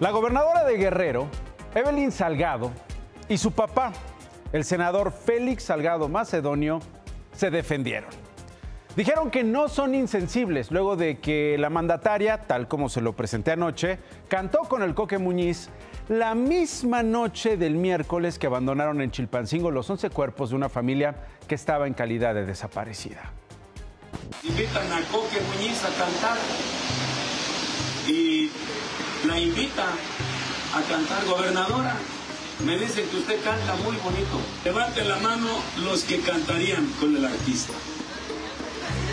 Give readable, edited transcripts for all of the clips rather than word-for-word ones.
La gobernadora de Guerrero, Evelyn Salgado, y su papá, el senador Félix Salgado Macedonio, se defendieron. Dijeron que no son insensibles luego de que la mandataria, tal como se lo presenté anoche, cantó con el Coque Muñiz la misma noche del miércoles que abandonaron en Chilpancingo los 11 cuerpos de una familia que estaba en calidad de desaparecida. Invitan a Coque Muñiz a cantar y la invita a cantar, gobernadora. Me dicen que usted canta muy bonito. Levanten la mano los que cantarían con el artista.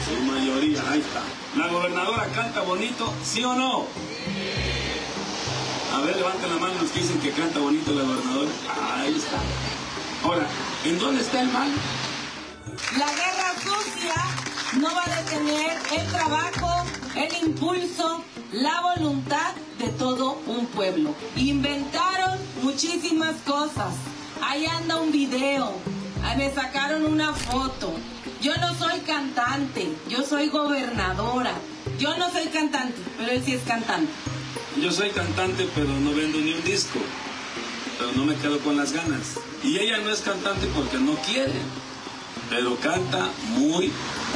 Su mayoría, ahí está. ¿La gobernadora canta bonito, sí o no? A ver, levanten la mano los que dicen que canta bonito la gobernadora. Ahí está. Ahora, ¿en dónde está el mal? La guerra sucia no va a detener el trabajo, el impulso, la voluntad de todo un pueblo. Inventaron muchísimas cosas. Ahí anda un video. Me sacaron una foto. Yo no soy cantante, yo soy gobernadora. Yo no soy cantante, pero él sí es cantante. Yo soy cantante, pero no vendo ni un disco. Pero no me quedo con las ganas. Y ella no es cantante porque no quiere. Pero canta muy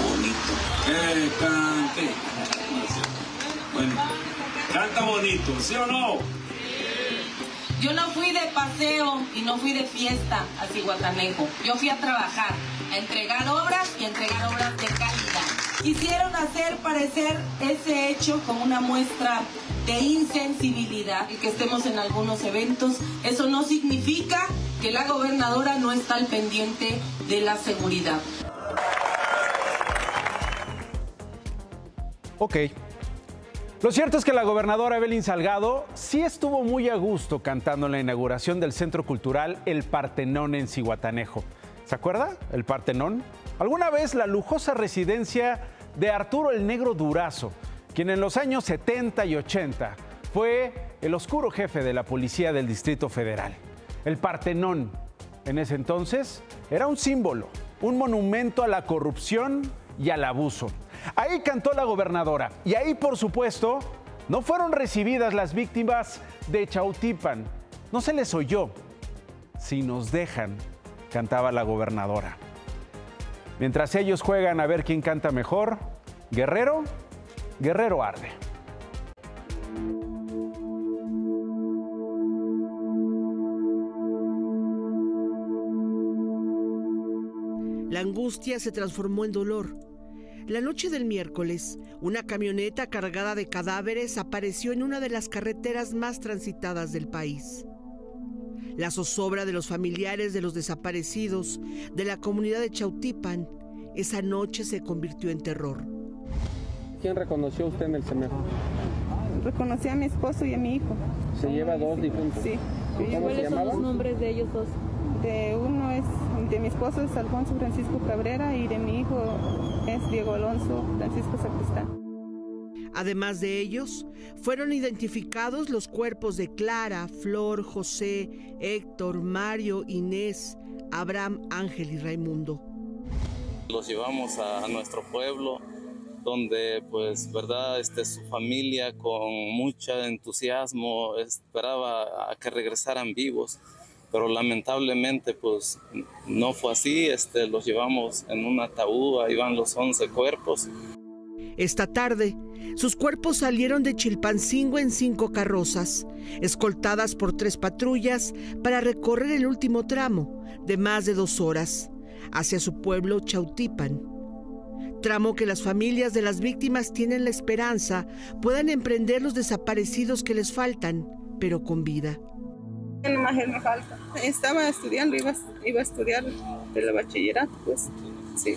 bonito. ¡Que cante! Bueno, canta bonito, ¿sí o no? Yo no fui de paseo y no fui de fiesta a Zihuatanejo. Yo fui a trabajar, a entregar obras y a entregar obras de calidad. Quisieron hacer parecer ese hecho como una muestra de insensibilidad. Y que estemos en algunos eventos, eso no significa que la gobernadora no está al pendiente de la seguridad. Ok. Lo cierto es que la gobernadora Evelyn Salgado sí estuvo muy a gusto cantando en la inauguración del Centro Cultural El Partenón en Zihuatanejo. ¿Se acuerda? El Partenón. Alguna vez la lujosa residencia de Arturo el Negro Durazo, quien en los años 70 y 80 fue el oscuro jefe de la policía del Distrito Federal. El Partenón, en ese entonces, era un símbolo, un monumento a la corrupción y al abuso. Ahí cantó la gobernadora y ahí, por supuesto, no fueron recibidas las víctimas de Chautipan. No se les oyó. Si nos dejan, cantaba la gobernadora. Mientras ellos juegan a ver quién canta mejor, Guerrero arde. La angustia se transformó en dolor. La noche del miércoles, una camioneta cargada de cadáveres apareció en una de las carreteras más transitadas del país. La zozobra de los familiares de los desaparecidos de la comunidad de Chautipan esa noche se convirtió en terror. ¿Quién reconoció usted en el semejo? Reconocí a mi esposo y a mi hijo. ¿Se lleva dos difuntos? Sí. ¿Cuáles son los nombres de ellos dos? De uno es, de mi esposo es Alfonso Francisco Cabrera y de mi hijo es Diego Alonso Francisco Sacristán. Además de ellos, fueron identificados los cuerpos de Clara, Flor, José, Héctor, Mario, Inés, Abraham, Ángel y Raimundo. Los llevamos a nuestro pueblo, donde pues verdad su familia con mucho entusiasmo esperaba a que regresaran vivos. Pero lamentablemente pues no fue así, los llevamos en un ataúd, ahí van los 11 cuerpos. Esta tarde, sus cuerpos salieron de Chilpancingo en 5 carrozas, escoltadas por 3 patrullas para recorrer el último tramo de más de 2 horas, hacia su pueblo Chautipan. Tramo que las familias de las víctimas tienen la esperanza puedan emprender los desaparecidos que les faltan, pero con vida. Nomás él me falta. Estaba estudiando, iba a estudiar de la bachillerato, pues sí,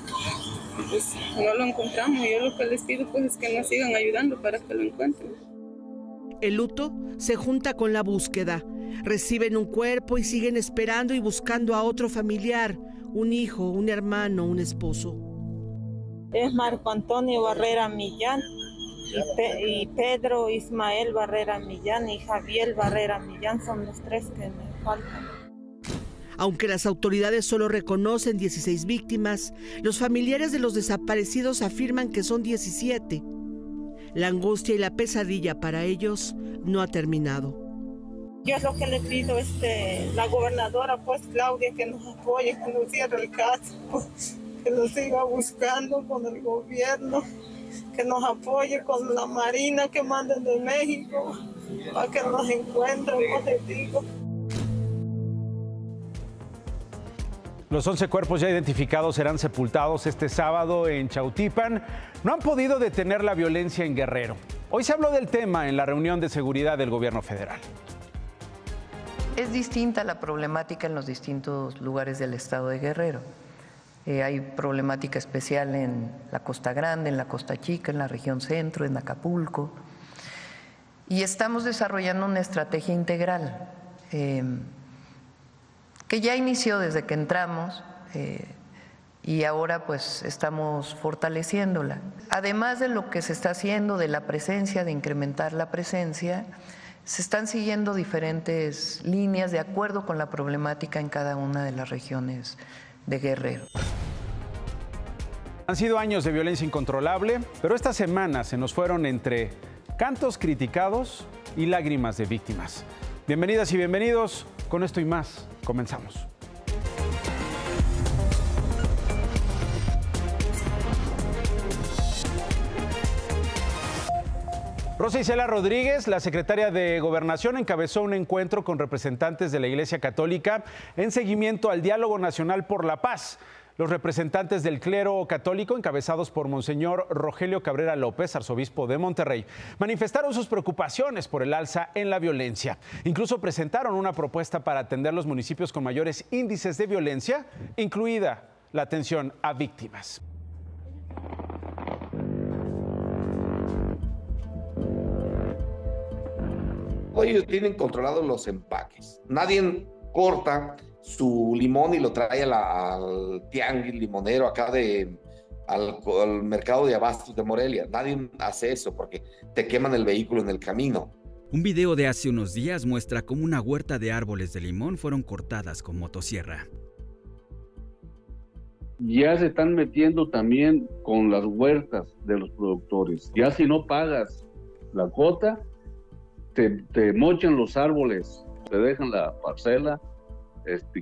pues no lo encontramos. Yo lo que les pido pues es que nos sigan ayudando para que lo encuentren. El luto se junta con la búsqueda. Reciben un cuerpo y siguen esperando y buscando a otro familiar, un hijo, un hermano, un esposo. Es Marco Antonio Barrera Millán y Pedro Ismael Barrera Millán y Javier Barrera Millán son los 3 que me faltan. Aunque las autoridades solo reconocen 16 víctimas, los familiares de los desaparecidos afirman que son 17. La angustia y la pesadilla para ellos no ha terminado. Yo lo que le pido es la gobernadora, pues Claudia, que nos apoye, que nos cierre el caso, pues, que nos siga buscando con el gobierno, que nos apoye con la marina que manden de México, para que nos encuentren, como te digo. Los 11 cuerpos ya identificados serán sepultados este sábado en Chautipan. No han podido detener la violencia en Guerrero. Hoy se habló del tema en la reunión de seguridad del gobierno federal. Es distinta la problemática en los distintos lugares del estado de Guerrero. Hay problemática especial en la Costa Grande, en la Costa Chica, en la región centro, en Acapulco. Y estamos desarrollando una estrategia integral. Que ya inició desde que entramos y ahora pues estamos fortaleciéndola. Además de lo que se está haciendo de la presencia, de incrementar la presencia, se están siguiendo diferentes líneas de acuerdo con la problemática en cada una de las regiones de Guerrero. Han sido años de violencia incontrolable, pero esta semana se nos fueron entre cantos criticados y lágrimas de víctimas. Bienvenidas y bienvenidos. Con esto y más, comenzamos. Rosa Isela Rodríguez, la secretaria de Gobernación, encabezó un encuentro con representantes de la Iglesia Católica en seguimiento al Diálogo Nacional por la Paz. Los representantes del clero católico, encabezados por Monseñor Rogelio Cabrera López, arzobispo de Monterrey, manifestaron sus preocupaciones por el alza en la violencia. Incluso presentaron una propuesta para atender los municipios con mayores índices de violencia, incluida la atención a víctimas. Hoy ellos tienen controlados los empaques. Nadie corta su limón y lo trae al tianguis limonero acá al mercado de abastos de Morelia. Nadie hace eso porque te queman el vehículo en el camino. Un video de hace unos días muestra cómo una huerta de árboles de limón fueron cortadas con motosierra. Ya se están metiendo también con las huertas de los productores. Ya si no pagas la cuota, te mochan los árboles, te dejan la parcela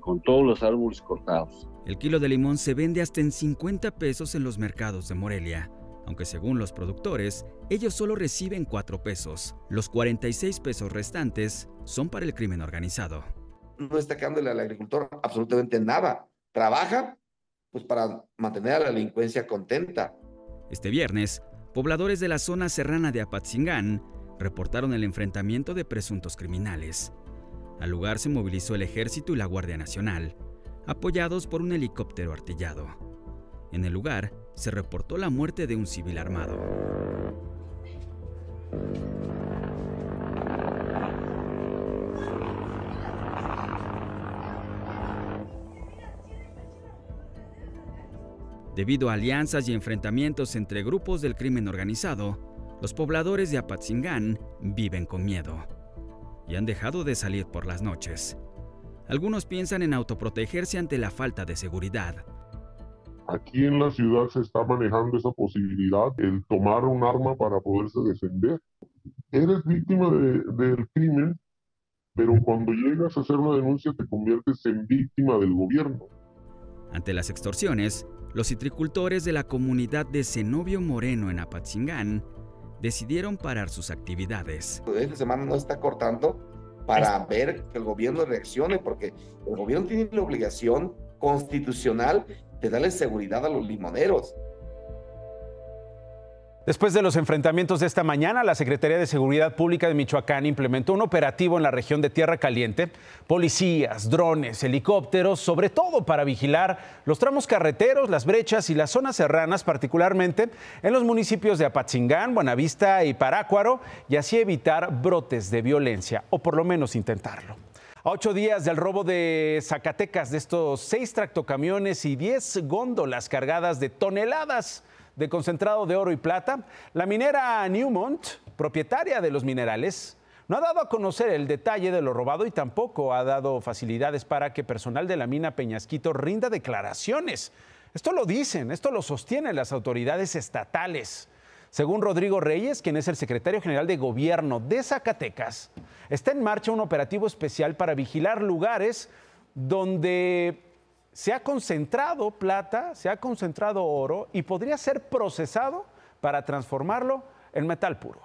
con todos los árboles cortados. El kilo de limón se vende hasta en 50 pesos en los mercados de Morelia, aunque según los productores, ellos solo reciben 4 pesos. Los 46 pesos restantes son para el crimen organizado. No está quedándole al agricultor absolutamente nada. Trabaja pues para mantener a la delincuencia contenta. Este viernes, pobladores de la zona serrana de Apatzingán reportaron el enfrentamiento de presuntos criminales. Al lugar se movilizó el Ejército y la Guardia Nacional, apoyados por un helicóptero artillado. En el lugar se reportó la muerte de un civil armado. Debido a alianzas y enfrentamientos entre grupos del crimen organizado, los pobladores de Apatzingán viven con miedo y han dejado de salir por las noches. Algunos piensan en autoprotegerse ante la falta de seguridad. Aquí en la ciudad se está manejando esa posibilidad, el tomar un arma para poderse defender. Eres víctima del crimen, pero cuando llegas a hacer una denuncia te conviertes en víctima del gobierno. Ante las extorsiones, los citricultores de la comunidad de Zenobio Moreno en Apatzingán decidieron parar sus actividades. Esta semana no está cortando para ver que el gobierno reaccione, porque el gobierno tiene la obligación constitucional de darle seguridad a los limoneros. Después de los enfrentamientos de esta mañana, la Secretaría de Seguridad Pública de Michoacán implementó un operativo en la región de Tierra Caliente, policías, drones, helicópteros, sobre todo para vigilar los tramos carreteros, las brechas y las zonas serranas, particularmente en los municipios de Apatzingán, Buenavista y Parácuaro, y así evitar brotes de violencia, o por lo menos intentarlo. A 8 días del robo de Zacatecas, de estos 6 tractocamiones y 10 góndolas cargadas de toneladas de concentrado de oro y plata, la minera Newmont, propietaria de los minerales, no ha dado a conocer el detalle de lo robado y tampoco ha dado facilidades para que personal de la mina Peñasquito rinda declaraciones. Esto lo dicen, esto lo sostienen las autoridades estatales. Según Rodrigo Reyes, quien es el secretario general de Gobierno de Zacatecas, está en marcha un operativo especial para vigilar lugares donde se ha concentrado plata, se ha concentrado oro y podría ser procesado para transformarlo en metal puro.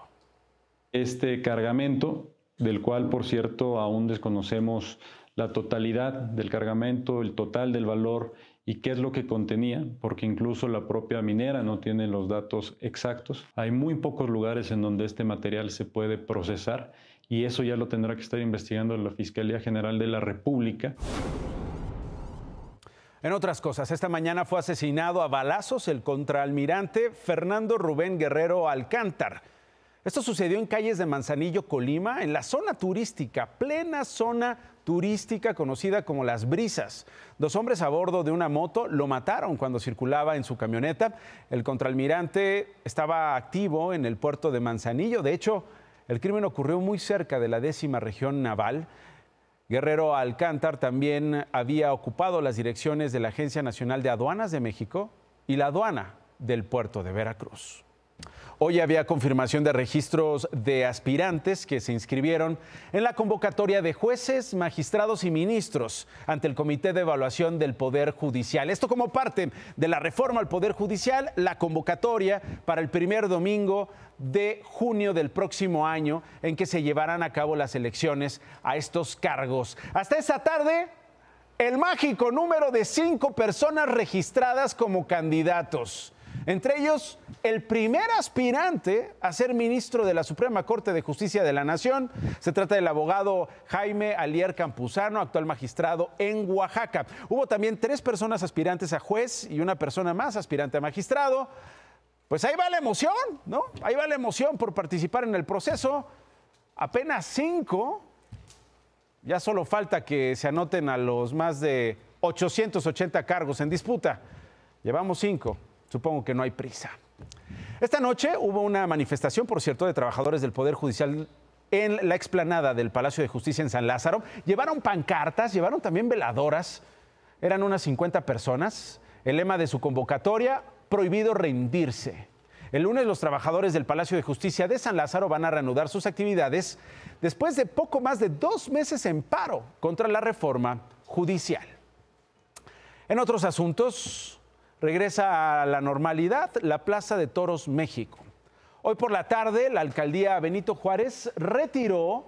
Este cargamento, del cual, por cierto, aún desconocemos la totalidad del cargamento, el total del valor y qué es lo que contenía, porque incluso la propia minera no tiene los datos exactos. Hay muy pocos lugares en donde este material se puede procesar y eso ya lo tendrá que estar investigando la Fiscalía General de la República. En otras cosas, esta mañana fue asesinado a balazos el contraalmirante Fernando Rubén Guerrero Alcántar. Esto sucedió en calles de Manzanillo, Colima, en la zona turística, plena zona turística conocida como Las Brisas. Dos hombres a bordo de una moto lo mataron cuando circulaba en su camioneta. El contraalmirante estaba activo en el puerto de Manzanillo. De hecho, el crimen ocurrió muy cerca de la 10ª región naval. Guerrero Alcántar también había ocupado las direcciones de la Agencia Nacional de Aduanas de México y la aduana del puerto de Veracruz. Hoy había confirmación de registros de aspirantes que se inscribieron en la convocatoria de jueces, magistrados y ministros ante el Comité de Evaluación del Poder Judicial. Esto como parte de la reforma al Poder Judicial, la convocatoria para el primer domingo de junio del próximo año en que se llevarán a cabo las elecciones a estos cargos. Hasta esta tarde, el mágico número de 5 personas registradas como candidatos. Entre ellos, el primer aspirante a ser ministro de la Suprema Corte de Justicia de la Nación. Se trata del abogado Jaime Alier Campuzano, actual magistrado en Oaxaca. Hubo también 3 personas aspirantes a juez y una persona más aspirante a magistrado. Pues ahí va la emoción, ¿no? Ahí va la emoción por participar en el proceso. Apenas 5. Ya solo falta que se anoten a los más de 880 cargos en disputa. Llevamos 5. Supongo que no hay prisa. Esta noche hubo una manifestación, por cierto, de trabajadores del Poder Judicial en la explanada del Palacio de Justicia en San Lázaro. Llevaron pancartas, llevaron también veladoras. Eran unas 50 personas. El lema de su convocatoria, prohibido rendirse. El lunes los trabajadores del Palacio de Justicia de San Lázaro van a reanudar sus actividades después de poco más de 2 meses en paro contra la reforma judicial. En otros asuntos, regresa a la normalidad la Plaza de Toros México. Hoy por la tarde, la alcaldía Benito Juárez retiró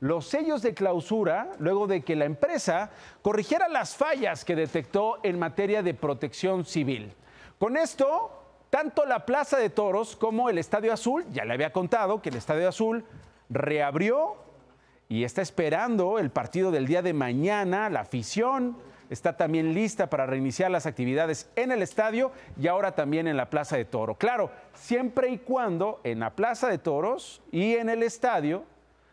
los sellos de clausura luego de que la empresa corrigiera las fallas que detectó en materia de protección civil. Con esto, tanto la Plaza de Toros como el Estadio Azul, ya le había contado que el Estadio Azul reabrió y está esperando el partido del día de mañana, la afición está también lista para reiniciar las actividades en el estadio y ahora también en la Plaza de Toro. Claro, siempre y cuando en la Plaza de Toros y en el estadio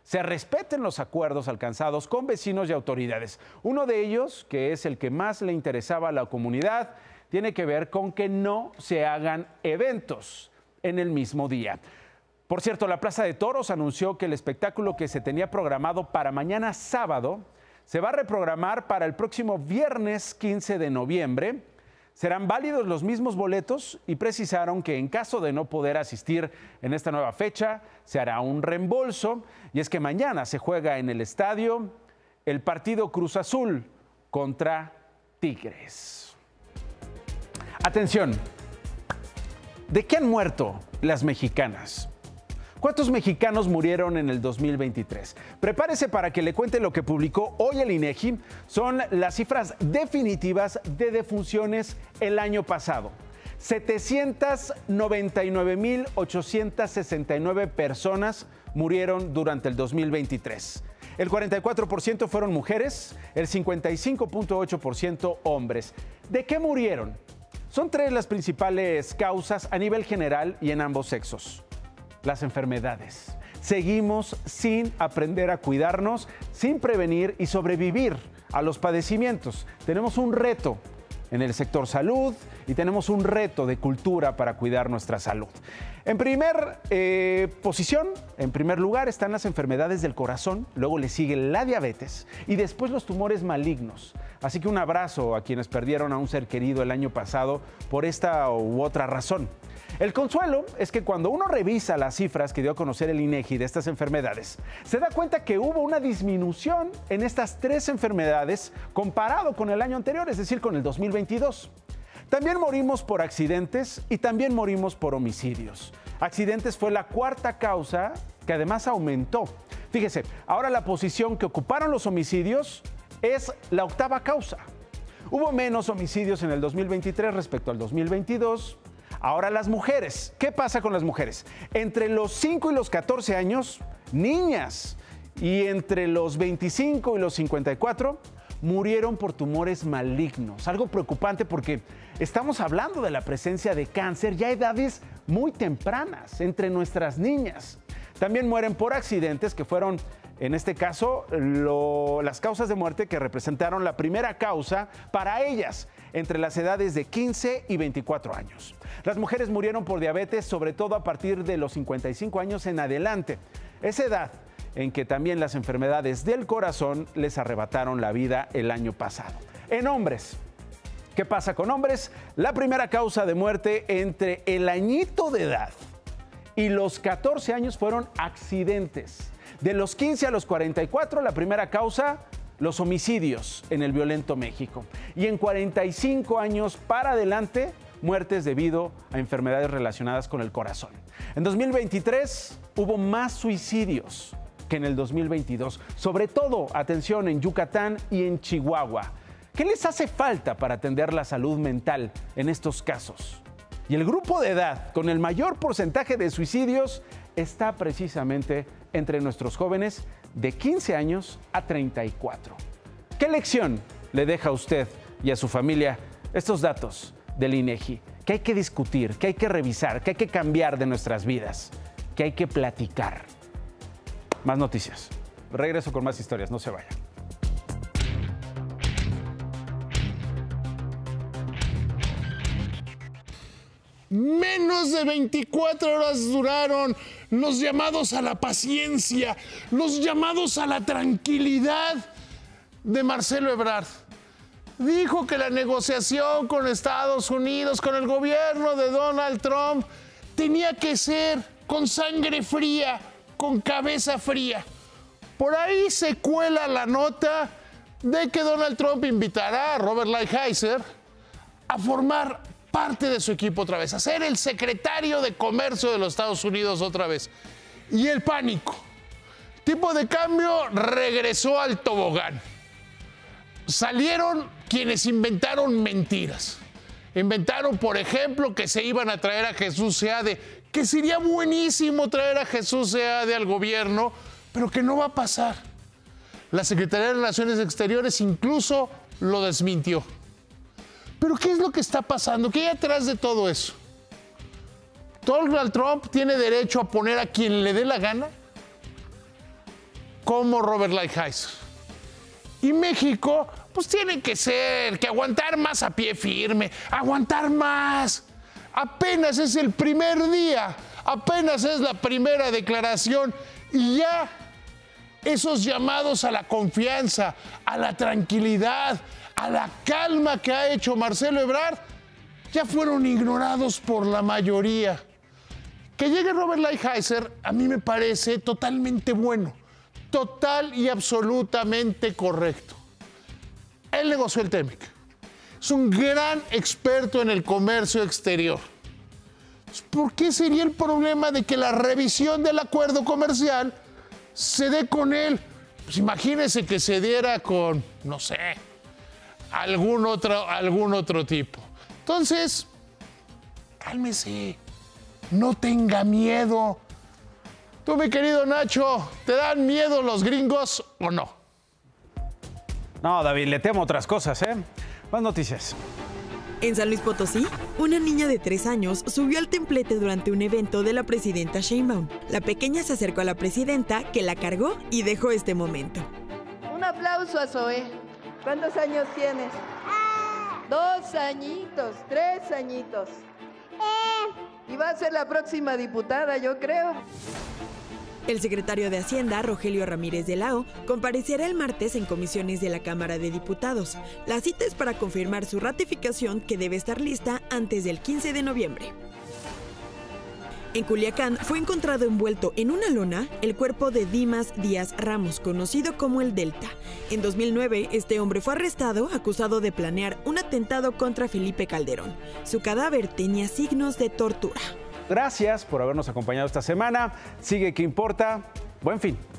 se respeten los acuerdos alcanzados con vecinos y autoridades. Uno de ellos, que es el que más le interesaba a la comunidad, tiene que ver con que no se hagan eventos en el mismo día. Por cierto, la Plaza de Toros anunció que el espectáculo que se tenía programado para mañana sábado se va a reprogramar para el próximo viernes 15 de noviembre. Serán válidos los mismos boletos y precisaron que en caso de no poder asistir en esta nueva fecha, se hará un reembolso. Y es que mañana se juega en el estadio el partido Cruz Azul contra Tigres. Atención, ¿de qué han muerto las mexicanas? ¿Cuántos mexicanos murieron en el 2023? Prepárese para que le cuente lo que publicó hoy el INEGI. Son las cifras definitivas de defunciones el año pasado. 799,869 personas murieron durante el 2023. El 44% fueron mujeres, el 55.8% hombres. ¿De qué murieron? Son 3 las principales causas a nivel general y en ambos sexos. Las enfermedades. Seguimos sin aprender a cuidarnos, sin prevenir y sobrevivir a los padecimientos. Tenemos un reto en el sector salud y tenemos un reto de cultura para cuidar nuestra salud. En primer lugar están las enfermedades del corazón, luego le sigue la diabetes y después los tumores malignos. Así que un abrazo a quienes perdieron a un ser querido el año pasado por esta u otra razón. El consuelo es que cuando uno revisa las cifras que dio a conocer el INEGI de estas enfermedades, se da cuenta que hubo una disminución en estas tres enfermedades comparado con el año anterior, es decir, con el 2022. También morimos por accidentes y también morimos por homicidios. Accidentes fue la cuarta causa que además aumentó. Fíjese, ahora la posición que ocuparon los homicidios es la octava causa. Hubo menos homicidios en el 2023 respecto al 2022. Ahora las mujeres. ¿Qué pasa con las mujeres? Entre los 5 y los 14 años, niñas. Y entre los 25 y los 54, murieron por tumores malignos. Algo preocupante porque estamos hablando de la presencia de cáncer ya a edades muy tempranas entre nuestras niñas. También mueren por accidentes que fueron, en este caso, las causas de muerte que representaron la primera causa para ellas entre las edades de 15 y 24 años. Las mujeres murieron por diabetes, sobre todo a partir de los 55 años en adelante. Esa edad en que también las enfermedades del corazón les arrebataron la vida el año pasado. En hombres, ¿qué pasa con hombres? La primera causa de muerte entre el añito de edad y los 14 años fueron accidentes. De los 15 a los 44, la primera causa, los homicidios en el violento México. Y en 45 años para adelante, muertes debido a enfermedades relacionadas con el corazón. En 2023 hubo más suicidios que en el 2022, sobre todo, atención, en Yucatán y en Chihuahua. ¿Qué les hace falta para atender la salud mental en estos casos? Y el grupo de edad con el mayor porcentaje de suicidios está precisamente entre nuestros jóvenes de 15 años a 34. ¿Qué lección le deja a usted y a su familia estos datos del INEGI? Que hay que discutir, que hay que revisar, que hay que cambiar de nuestras vidas, que hay que platicar. Más noticias. Regreso con más historias, no se vayan. Menos de 24 horas duraron los llamados a la paciencia, los llamados a la tranquilidad de Marcelo Ebrard. Dijo que la negociación con Estados Unidos, con el gobierno de Donald Trump, tenía que ser con sangre fría, con cabeza fría. Por ahí se cuela la nota de que Donald Trump invitará a Robert Lighthizer a formar parte de su equipo otra vez, a ser el secretario de Comercio de los Estados Unidos otra vez. Y el pánico. Tipo de cambio regresó al tobogán. Salieron quienes inventaron mentiras. Inventaron, por ejemplo, que se iban a traer a Jesús Seade, que sería buenísimo traer a Jesús Seade al gobierno, pero que no va a pasar. La Secretaría de Relaciones Exteriores incluso lo desmintió. ¿Pero qué es lo que está pasando? ¿Qué hay atrás de todo eso? ¿Donald Trump tiene derecho a poner a quien le dé la gana? Como Robert Lighthizer. Y México, pues tiene que ser, que aguantar más a pie firme, aguantar más. Apenas es el primer día, apenas es la primera declaración y ya esos llamados a la confianza, a la tranquilidad, a la calma que ha hecho Marcelo Ebrard, ya fueron ignorados por la mayoría. Que llegue Robert Lighthizer a mí me parece totalmente bueno, total y absolutamente correcto. Él negoció el TEMEC. Es un gran experto en el comercio exterior. ¿Por qué sería el problema de que la revisión del acuerdo comercial se dé con él? Pues imagínese que se diera con, no sé, algún otro tipo. Entonces, cálmese, no tenga miedo. Tú, mi querido Nacho, ¿te dan miedo los gringos o no? No, David, le temo otras cosas, ¿eh? Más noticias. En San Luis Potosí, una niña de 3 años subió al templete durante un evento de la presidenta Sheinbaum. La pequeña se acercó a la presidenta, que la cargó y dejó este momento. Un aplauso a Zoe. ¿Cuántos años tienes? 2 añitos, 3 añitos. Y va a ser la próxima diputada, yo creo. El secretario de Hacienda, Rogelio Ramírez de Lao, comparecerá el martes en comisiones de la Cámara de Diputados. La cita es para confirmar su ratificación, que debe estar lista antes del 15 de noviembre. En Culiacán fue encontrado envuelto en una lona el cuerpo de Dimas Díaz Ramos, conocido como el Delta. En 2009, este hombre fue arrestado, acusado de planear un atentado contra Felipe Calderón. Su cadáver tenía signos de tortura. Gracias por habernos acompañado esta semana. Sigue ¿Qué importa? Buen fin.